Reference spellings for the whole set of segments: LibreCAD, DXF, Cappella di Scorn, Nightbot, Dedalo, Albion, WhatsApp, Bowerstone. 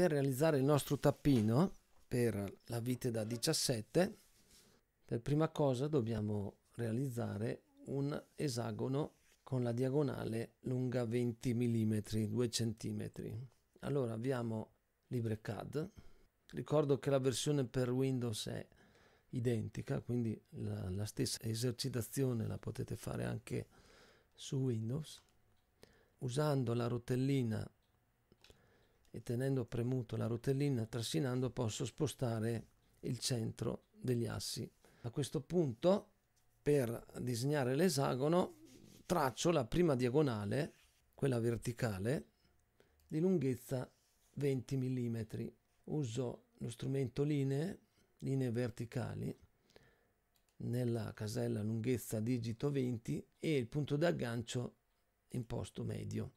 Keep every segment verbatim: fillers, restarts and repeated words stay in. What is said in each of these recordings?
per realizzare il nostro tappino per la vite da diciassette, per prima cosa dobbiamo realizzare un esagono con la diagonale lunga venti millimetri, due centimetri. Allora avviamo LibreCAD. Ricordo che la versione per Windows è identica, quindi la, la stessa esercitazione la potete fare anche su Windows. Usando la rotellina e tenendo premuto la rotellina, trascinando, posso spostare il centro degli assi. A questo punto, per disegnare l'esagono, traccio la prima diagonale, quella verticale, di lunghezza venti millimetri. Uso lo strumento linee, linee verticali, nella casella lunghezza digito venti, e il punto d'aggancio imposto medio.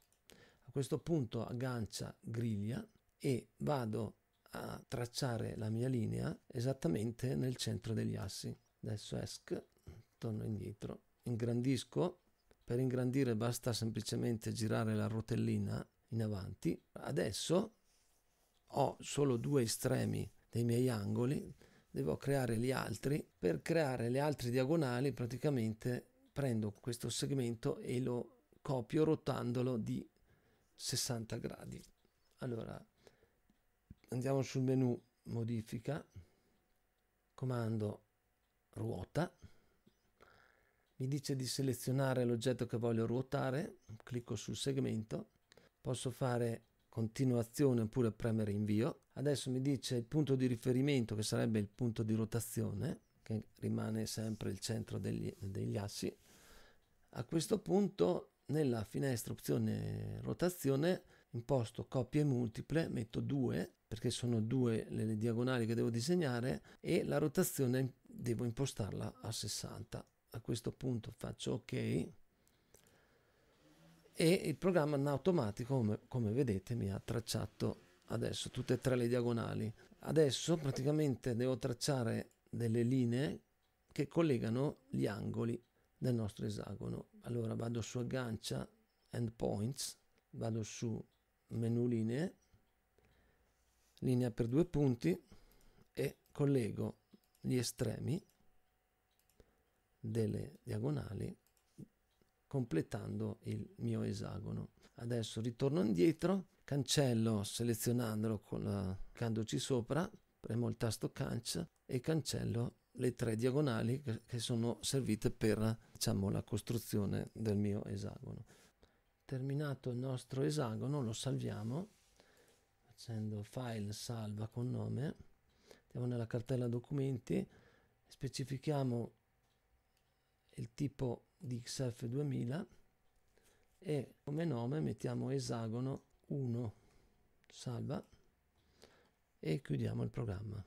A questo punto aggancia griglia e vado a tracciare la mia linea esattamente nel centro degli assi. Adesso esc, torno indietro, ingrandisco. Per ingrandire basta semplicemente girare la rotellina in avanti. Adesso ho solo due estremi dei miei angoli, devo creare gli altri. Per creare le altre diagonali praticamente prendo questo segmento e lo copio rotandolo di sessanta gradi. Allora andiamo sul menu modifica, comando ruota, mi dice di selezionare l'oggetto che voglio ruotare, clicco sul segmento, posso fare continuazione oppure premere invio. Adesso mi dice il punto di riferimento, che sarebbe il punto di rotazione, che rimane sempre il centro degli, degli assi. A questo punto nella finestra opzione rotazione imposto copie multiple, metto due perché sono due le diagonali che devo disegnare, e la rotazione devo impostarla a sessanta. A questo punto faccio ok e il programma in automatico, come, come vedete, mi ha tracciato adesso tutte e tre le diagonali. Adesso praticamente devo tracciare delle linee che collegano gli angoli del nostro esagono. Allora vado su aggancia endpoints, vado su menu linee, linea per due punti, e collego gli estremi delle diagonali completando il mio esagono. Adesso ritorno indietro, cancello selezionandolo con la candoci sopra, premo il tasto canc e cancello le tre diagonali che, che sono servite per, diciamo, la costruzione del mio esagono. Terminato il nostro esagono lo salviamo facendo file salva con nome, andiamo nella cartella documenti, specifichiamo il tipo D X F duemila e come nome mettiamo esagono uno, salva e chiudiamo il programma.